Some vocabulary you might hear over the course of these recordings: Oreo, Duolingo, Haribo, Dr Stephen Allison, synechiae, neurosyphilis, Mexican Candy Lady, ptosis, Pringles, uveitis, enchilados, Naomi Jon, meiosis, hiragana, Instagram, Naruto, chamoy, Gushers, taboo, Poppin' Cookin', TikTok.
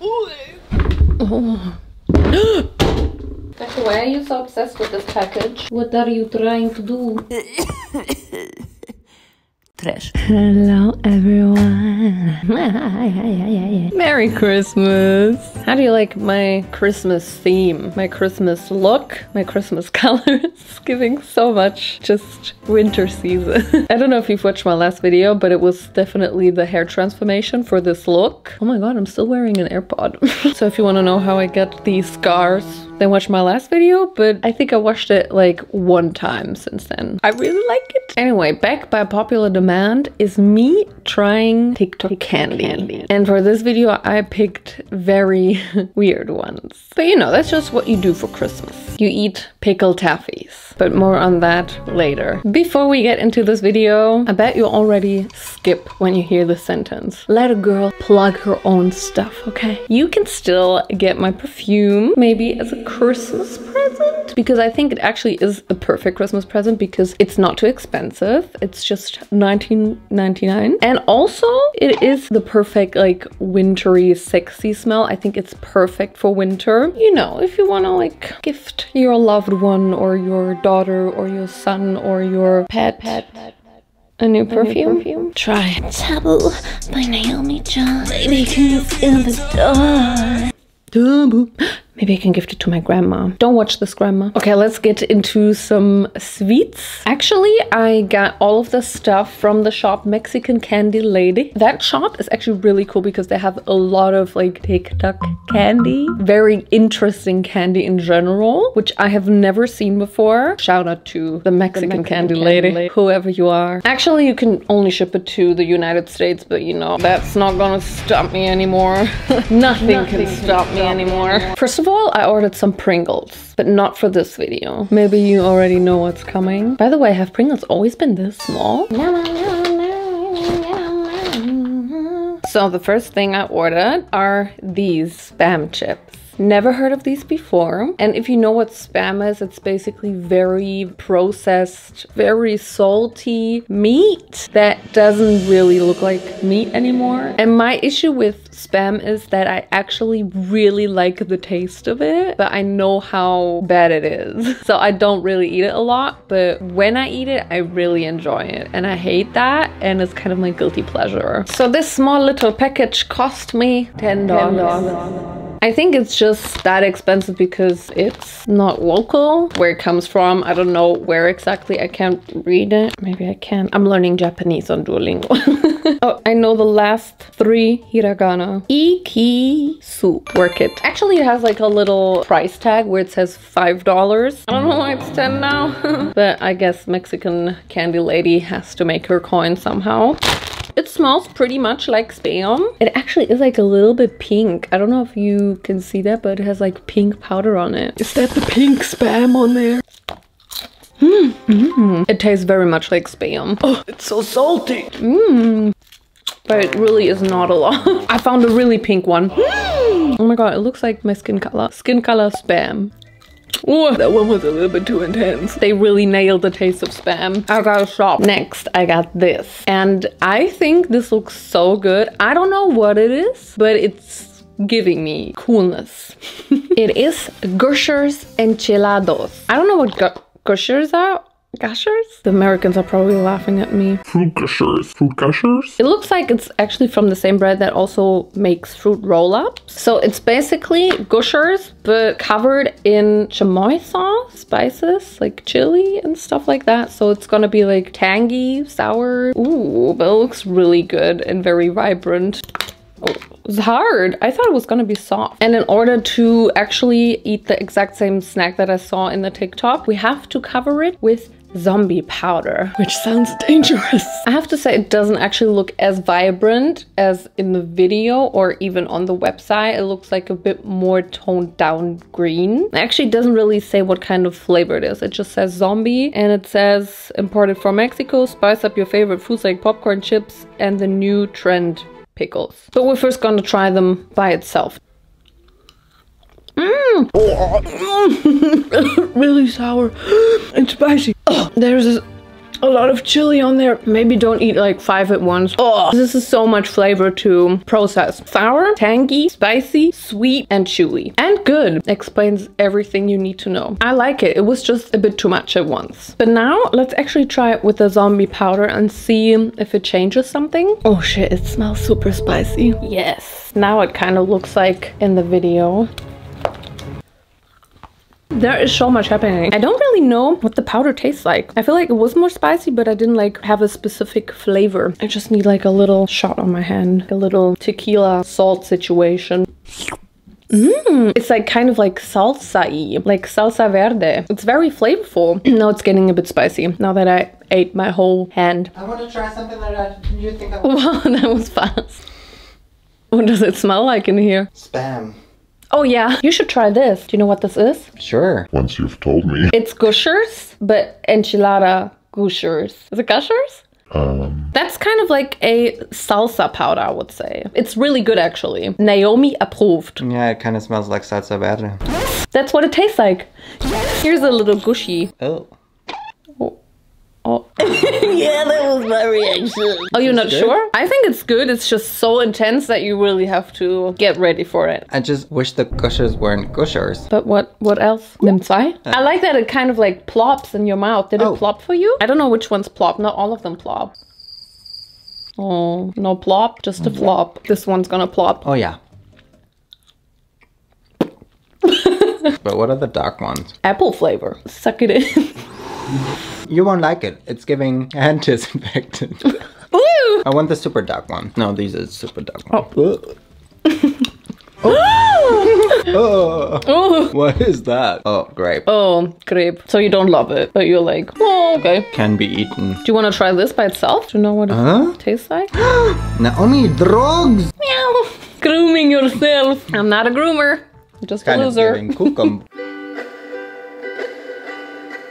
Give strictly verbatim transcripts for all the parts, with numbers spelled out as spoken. Oh. Like, why are you so obsessed with this package? What are you trying to do? Trash. Hello everyone. Merry Christmas. How do you like my Christmas theme? My Christmas look? My Christmas colors? It's giving so much just winter season. I don't know if you've watched my last video, but it was definitely the hair transformation for this look. Oh my god, I'm still wearing an AirPod. So if you want to know how I got these scars, then watch my last video, but I think I watched it like one time since then. I really like it. Anyway, back by popular demand is me trying TikTok candy. candy. And for this video, I picked very weird ones. But you know, that's just what you do for Christmas. You eat pickle taffies, but more on that later. Before we get into this video, I bet you already skip when you hear the sentence. Let a girl plug her own stuff, okay? You can still get my perfume, maybe as a Christmas present, because I think it actually is a perfect Christmas present because it's not too expensive. It's just nineteen ninety-nine, and also it is the perfect like wintry sexy smell. I think it's perfect for winter, you know, if you want to like gift your loved one or your daughter or your son or your pet pet, pet. A new perfume? perfume? Try it. Taboo by Naomi Jon. Baby, can you feel the door? Taboo. Maybe I can gift it to my grandma. Don't watch this, grandma. Okay, let's get into some sweets. Actually, I got all of the stuff from the shop Mexican Candy Lady. That shop is actually really cool because they have a lot of like TikTok candy. Very interesting candy in general, which I have never seen before. Shout out to the Mexican, the Mexican Candy, Candy Lady, Lady, whoever you are. Actually, you can only ship it to the United States, but you know, that's not gonna stop me anymore. Nothing, Nothing can, can stop me anymore. anymore. First of all, I ordered some Pringles, but not for this video. Maybe you already know what's coming. By the way, have Pringles always been this small? So the first thing I ordered are these Spam chips. Never heard of these before, and if you know what Spam is, it's basically very processed, very salty meat that doesn't really look like meat anymore. And my issue with Spam is that I actually really like the taste of it, but I know how bad it is. So I don't really eat it a lot, but when I eat it, I really enjoy it, and I hate that, and it's kind of my guilty pleasure. So this small little package cost me ten dollars. I think it's just that expensive because it's not local where it comes from. I don't know where exactly. I can't read it. Maybe I can. I'm learning Japanese on Duolingo. Oh, I know the last three hiragana. Ikisu. Work it. Actually, it has like a little price tag where it says five dollars. I don't know why it's ten now. But I guess Mexican Candy Lady has to make her coin somehow. It smells pretty much like Spam. It actually is like a little bit pink. I don't know if you can see that, but it has like pink powder on it. Is that the pink Spam on there? Mm. Mm. It tastes very much like Spam. Oh, it's so salty. Mmm. But it really is not a lot. I found a really pink one. Mm. Oh my god, it looks like my skin color. Skin color Spam. Oh, that one was a little bit too intense. They really nailed the taste of Spam. I gotta shop. Next, I got this. And I think this looks so good. I don't know what it is, but it's giving me coolness. It is Gushers Enchilados. I don't know what gu Gushers are. Gushers? The Americans are probably laughing at me. Fruit Gushers. Fruit Gushers? It looks like it's actually from the same brand that also makes fruit roll-ups. So it's basically Gushers, but covered in chamoy sauce, spices, like chili and stuff like that. So it's gonna be like tangy, sour. Ooh, but it looks really good and very vibrant. Oh, it was hard. I thought it was gonna be soft. And in order to actually eat the exact same snack that I saw in the TikTok, we have to cover it with zombie powder, which sounds dangerous. I have to say it doesn't actually look as vibrant as in the video or even on the website. It looks like a bit more toned down green. It actually doesn't really say what kind of flavor it is. It just says zombie and it says imported from Mexico. Spice up your favorite foods like popcorn, chips, and the new trend pickles. But we're first gonna try them by itself. Mmm! Oh. Really sour and spicy. Oh, there's this a lot of chili on there. Maybe don't eat like five at once. Oh, this is so much flavor to process. Sour, tangy, spicy, sweet, and chewy. And good. Explains everything you need to know. I like it. It was just a bit too much at once. But now let's actually try it with the zombie powder and see if it changes something. Oh shit, it smells super spicy. Yes. Now it kind of looks like in the video. There is so much happening. I don't really know what the powder tastes like. I feel like it was more spicy, but I didn't like have a specific flavor. I just need like a little shot on my hand, a little tequila salt situation. Mmm, it's like kind of like salsa-y, like salsa verde. It's very flavorful. Now it's getting a bit spicy, now that I ate my whole hand. I want to try something that I didn't think I would. Wow, that was fast. What does it smell like in here? Spam. Oh yeah, you should try this. Do you know what this is? Sure. Once you've told me. It's Gushers, but enchilada Gushers. Is it Gushers? Um. That's kind of like a salsa powder, I would say. It's really good, actually. Naomi approved. Yeah, it kind of smells like salsa verde. That's what it tastes like. Here's a little gushy. Oh. Oh. Yeah, that was my reaction. Oh, you're not sure? I think it's good. It's just so intense that you really have to get ready for it. I just wish the gushers weren't gushers. But what what else? Nimzai? Uh. I like that it kind of like plops in your mouth. Did oh. it plop for you? I don't know which ones plop. Not all of them plop. Oh, no plop. Just a mm-hmm. flop. This one's gonna plop. Oh, yeah. But what are the dark ones? Apple flavor. Suck it in. You won't like it. It's giving hand disinfectant. Ooh! I want the super dark one. No, these are super dark ones. Oh. Oh. Oh. Oh. What is that? Oh, grape. Oh, grape. So you don't love it, but you're like, oh, okay. Can be eaten. Do you want to try this by itself? Do you know what it huh? tastes like? Naomi, drugs! Meow. Grooming yourself. I'm not a groomer. I'm just kind a loser. Of cucumber.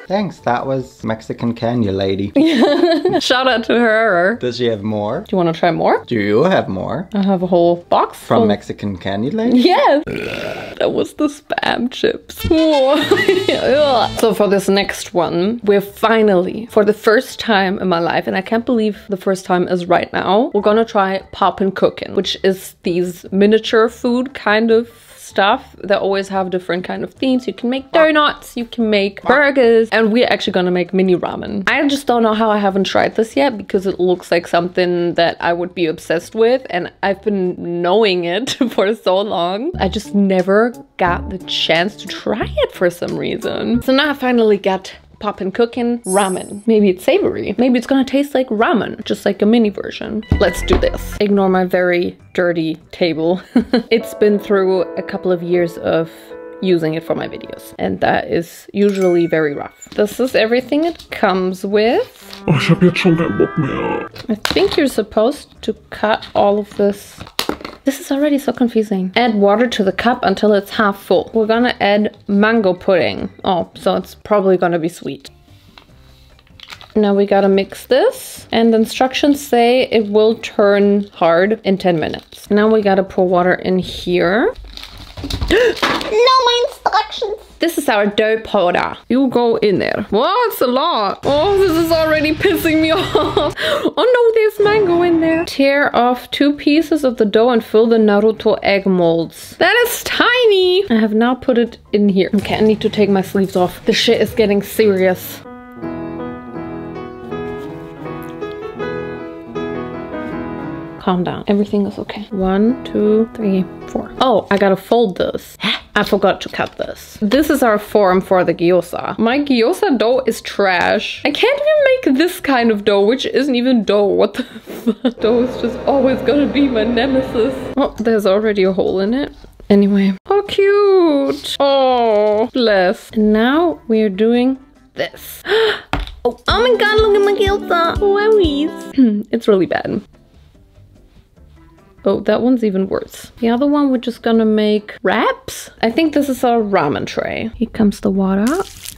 Thanks, that was Mexican Candy Lady. Shout out to her. Does she have more? Do you want to try more? Do you have more? I have a whole box. From full. Mexican Candy Lady? Yes. That was the spam chips. So for this next one, we're finally, for the first time in my life, and I can't believe the first time is right now, we're gonna try Poppin' Cookin', which is these miniature food kind of stuff that always have different kind of themes. You can make donuts, you can make burgers, and we're actually gonna make mini ramen. I just don't know how I haven't tried this yet, because it looks like something that I would be obsessed with, and I've been knowing it for so long. I just never got the chance to try it for some reason. So now I finally got Poppin' Cookin' ramen. Maybe it's savory. Maybe it's gonna taste like ramen, just like a mini version. Let's do this. Ignore my very dirty table. It's been through a couple of years of using it for my videos, and that is usually very rough. This is everything it comes with. I think you're supposed to cut all of this. This is already so confusing. Add water to the cup until it's half full. We're gonna add mango pudding. Oh, so it's probably gonna be sweet. Now we gotta mix this. And the instructions say it will turn hard in ten minutes. Now we gotta pour water in here. No, my instructions! This is our dough powder. You go in there. Wow, it's a lot. Oh, this is already pissing me off. Oh no, there's mango in there. Tear off two pieces of the dough and fill the Naruto egg molds. That is tiny. I have now put it in here. Okay, I need to take my sleeves off. The shit is getting serious. Calm down. Everything is okay. One, two, three, four. Oh, I gotta fold this. I forgot to cut this. This is our form for the gyoza. My gyoza dough is trash. I can't even make this kind of dough, which isn't even dough. What the fuck? Dough is just always gonna be my nemesis. Oh, there's already a hole in it. Anyway. Oh, cute. Oh, bless. And now we're doing this. Oh, oh my god, look at my gyoza. Wowies. It's really bad. Oh, that one's even worse. The other one, we're just gonna make wraps. I think this is our ramen tray. Here comes the water.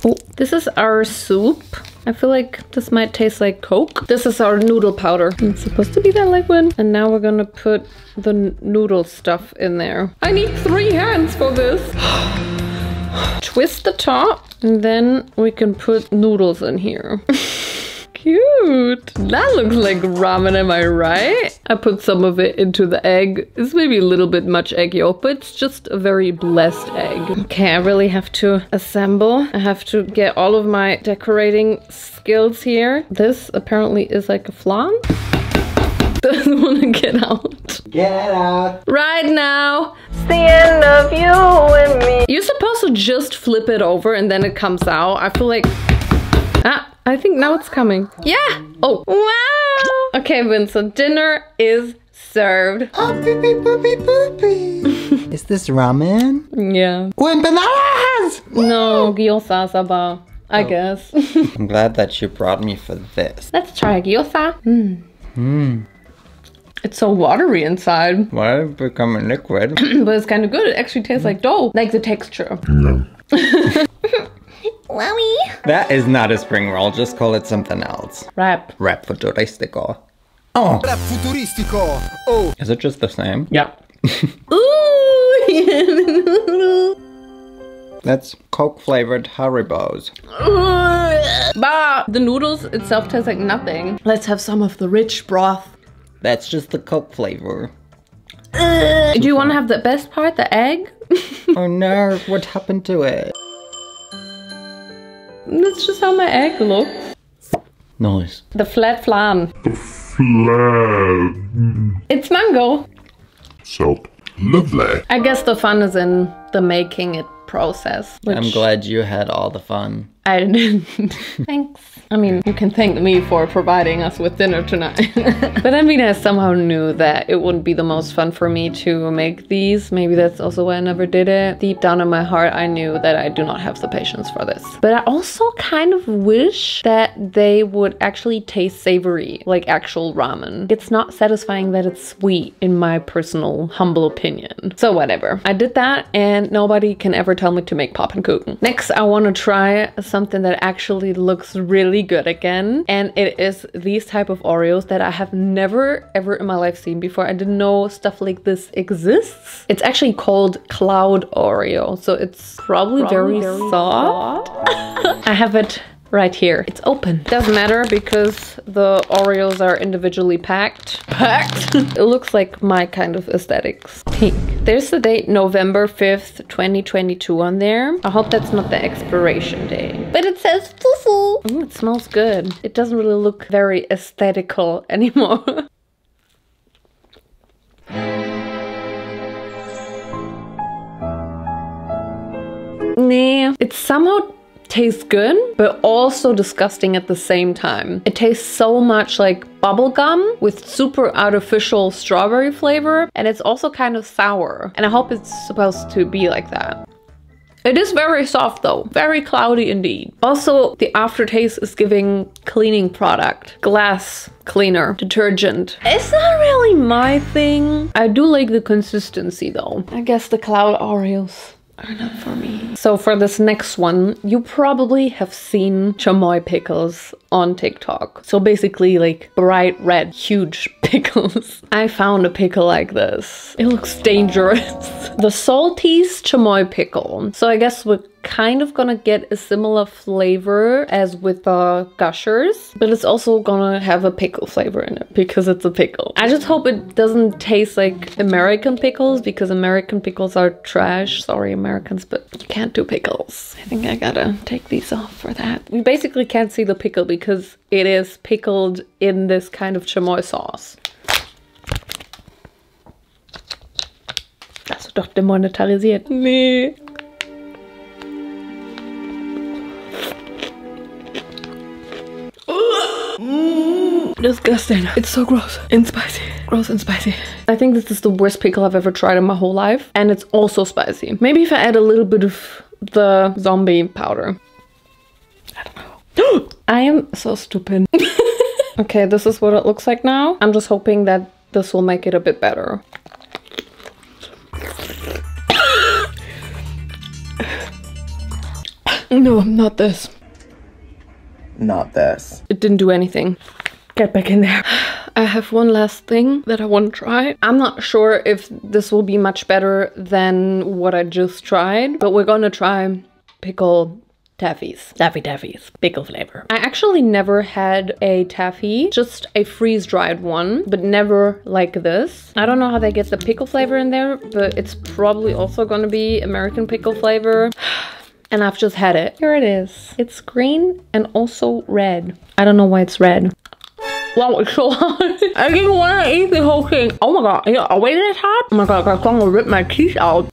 Oh, this is our soup. I feel like this might taste like Coke. This is our noodle powder. It's supposed to be that liquid. And now we're gonna put the noodle stuff in there. I need three hands for this. Twist the top, and then we can put noodles in here. cute. That looks like ramen, am I right? I put some of it into the egg. It's maybe a little bit much egg yolk, but it's just a very blessed egg. Okay, I really have to assemble. I have to get all of my decorating skills here. This apparently is like a flan. Doesn't want to get out. Get out. Right now. It's the end of you and me. You're supposed to just flip it over and then it comes out. I feel like... Ah, I think now it's coming. Yeah. Oh. Wow. Okay, Vincent, dinner is served. Oh, beepy, boopy, boopy. Is this ramen? Yeah. With bananas! No, gyoza, saba, I oh. guess. I'm glad that you brought me for this. Let's try gyoza. Mm. Hmm. It's so watery inside. Why did it become a liquid? But it's kind of good. It actually tastes like dough. Like the texture. No. Wowie. That is not a spring roll. Just call it something else. Wrap. Wrap futuristico. Oh. Wrap futuristico. Oh. Is it just the same? Yeah. Ooh. That's Coke-flavored Haribos. Bah! The noodles itself tastes like nothing. Let's have some of the rich broth. That's just the Coke flavor. Uh, do you want to have the best part, the egg? Oh no, what happened to it? That's just how my egg looks. Nice. The flat flan. The flan. It's mango. So lovely. I guess the fun is in the making it process. I'm glad you had all the fun. I didn't. Thanks. I mean, you can thank me for providing us with dinner tonight. But I mean, I somehow knew that it wouldn't be the most fun for me to make these. Maybe that's also why I never did it. Deep down in my heart, I knew that I do not have the patience for this. But I also kind of wish that they would actually taste savory, like actual ramen. It's not satisfying that it's sweet, in my personal, humble opinion. So whatever. I did that and nobody can ever tell me to make Poppin' Cookin'. Next, I want to try some something that actually looks really good again, and it is these type of Oreos that I have never ever in my life seen before. I didn't know stuff like this exists. It's actually called cloud Oreo, so it's probably, probably very, very soft, soft. I have it right here. It's open. Doesn't matter because the Oreos are individually packed. Packed? It looks like my kind of aesthetics. Pink. There's the date November fifth, twenty twenty-two on there. I hope that's not the expiration date. But it says fufu. Ooh, it smells good. It doesn't really look very aesthetical anymore. Nah. It's somehow tastes good, but also disgusting at the same time. It tastes so much like bubblegum with super artificial strawberry flavor, and it's also kind of sour. And I hope it's supposed to be like that. It is very soft though, very cloudy indeed. Also, the aftertaste is giving cleaning product, glass cleaner, detergent. It's not really my thing. I do like the consistency though. I guess the cloud Oreos are not for me. So for this next one, you probably have seen chamoy pickles on TikTok. So basically like bright red, huge pickles. I found a pickle like this. It looks dangerous. The Salty's chamoy pickle. So I guess we're kind of gonna get a similar flavor as with the Gushers, but it's also gonna have a pickle flavor in it because it's a pickle. I just hope it doesn't taste like American pickles because American pickles are trash. Sorry, Americans, but you can't do pickles. I think I gotta take these off for that. We basically can't see the pickle because it is pickled in this kind of chamoy sauce. Also doch demonetarisiert. Nee. Disgusting. It's so gross and spicy. Gross and spicy. I think this is the worst pickle I've ever tried in my whole life. And it's also spicy. Maybe if I add a little bit of the zombie powder. I don't know. I am so stupid. Okay, this is what it looks like now. I'm just hoping that this will make it a bit better. No, not this. Not this. It didn't do anything. Get back in there. I have one last thing that I want to try. I'm not sure if this will be much better than what I just tried, but we're gonna try pickle taffies, taffy taffies, pickle flavor. I actually never had a taffy, just a freeze-dried one, but never like this. I don't know how they get the pickle flavor in there, but it's probably also gonna be American pickle flavor. And I've just had it. Here it is. It's green and also red. I don't know why it's red. Wow, it's so hot. I didn't want to eat the whole thing. Oh my god, yeah, are we this hot? Oh my god, I'm gonna rip my teeth out.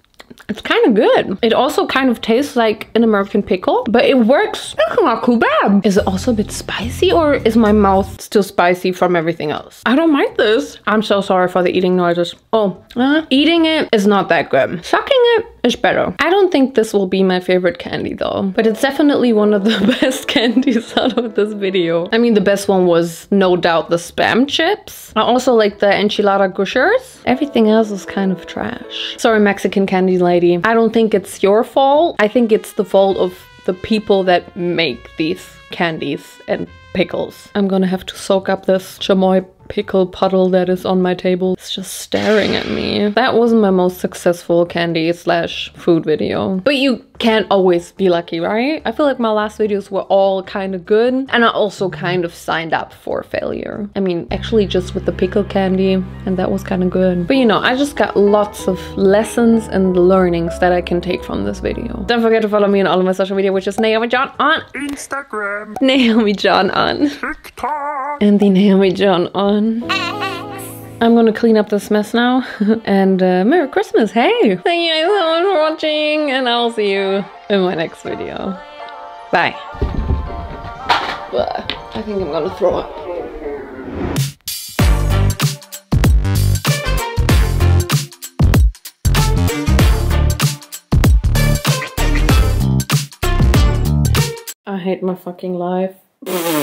It's kind of good. It also kind of tastes like an American pickle, but it works. It's not too bad. Is it also a bit spicy, or is my mouth still spicy from everything else? I don't mind this. I'm so sorry for the eating noises. Oh, uh, eating it is not that good. Sucking it is better. I don't think this will be my favorite candy though, but it's definitely one of the best candies out of this video. I mean, the best one was no doubt the Spam chips. I also like the enchilada gushers. Everything else is kind of trash. Sorry, Mexican Candy Lady. I don't think it's your fault. I think it's the fault of the people that make these candies and pickles. I'm gonna have to soak up this chamoy pickle puddle that is on my table. It's just staring at me. That wasn't my most successful candy slash food video. But you can't always be lucky, right? I feel like my last videos were all kind of good. And I also kind of signed up for failure. I mean, actually just with the pickle candy, and that was kind of good. But you know, I just got lots of lessons and learnings that I can take from this video. Don't forget to follow me on all of my social media, which is Naomi Jon on Instagram, Naomi Jon on TikTok, and the Naomi Jon on I'm gonna clean up this mess now. And uh, Merry Christmas, hey! Thank you guys so much for watching, and I'll see you in my next video. Bye. I think I'm gonna throw up. I hate my fucking life.